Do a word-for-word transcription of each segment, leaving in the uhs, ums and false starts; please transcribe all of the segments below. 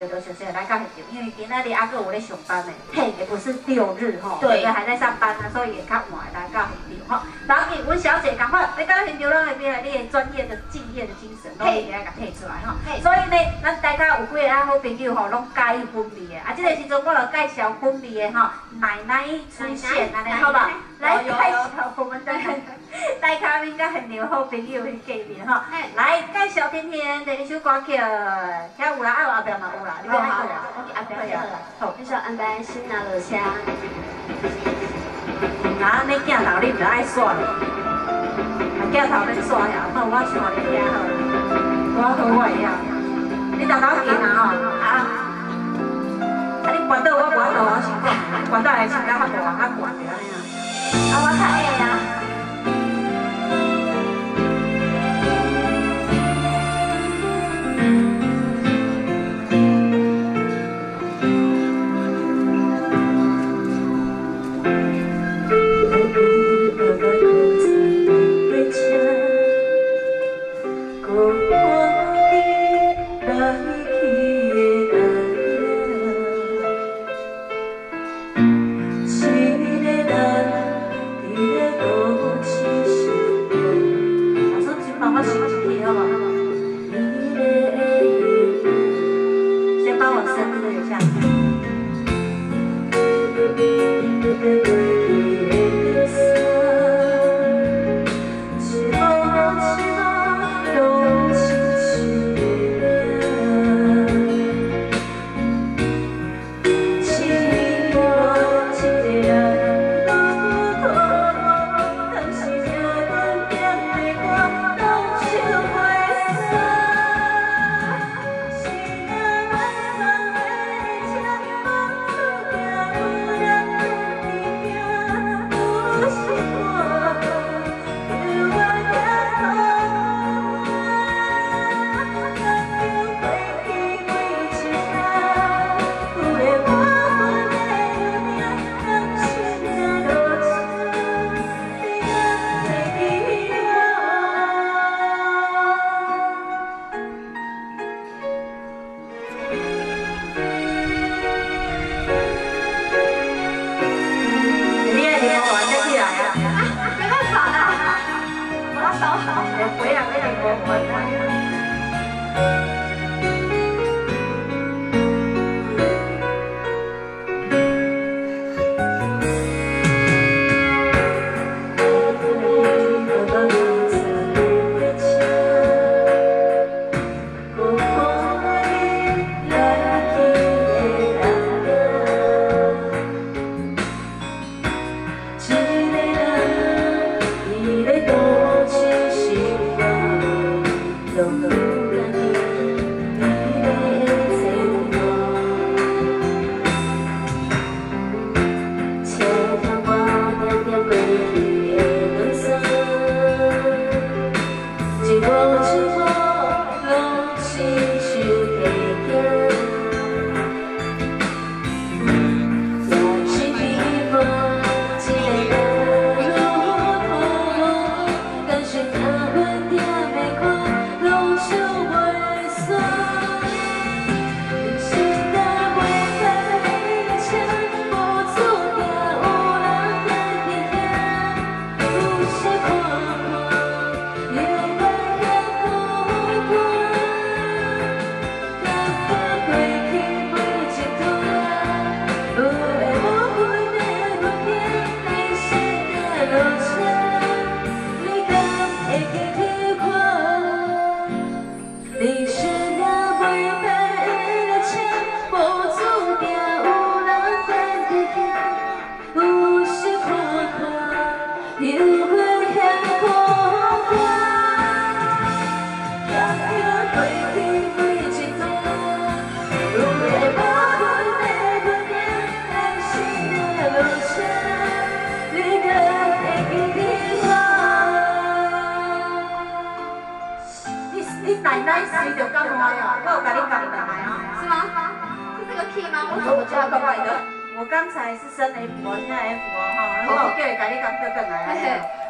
有的学生也来到现场，因为今仔日还佫有咧上班的，嘿，也不是六日吼，有的还在上班啊，所以也较晚来到现场吼。然后阮小姐赶快来到现场，咱会变来你的专业的敬业的精神，拢会来甲提出来吼。所以呢，咱大家有几个啊好朋友吼，拢介意婚礼的，啊，这个时阵我来介绍婚礼的吼，奶奶出现安尼好不好？来介绍我们的大家应该很牛好朋友去见面吼。来介绍今天这一首歌曲，遐有啦，啊有后壁嘛有。 好好好，这首安排新拿落车，那你镜头你唔爱耍咧，镜头你耍呀，那我想你听好，我好我会晓，你头头见啊吼，啊，啊你关到我关到我是讲，关到来参加较大，较关着安尼啊，啊我较会啊。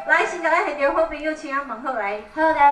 来，现在来现场好朋友，请阿问好来。好的。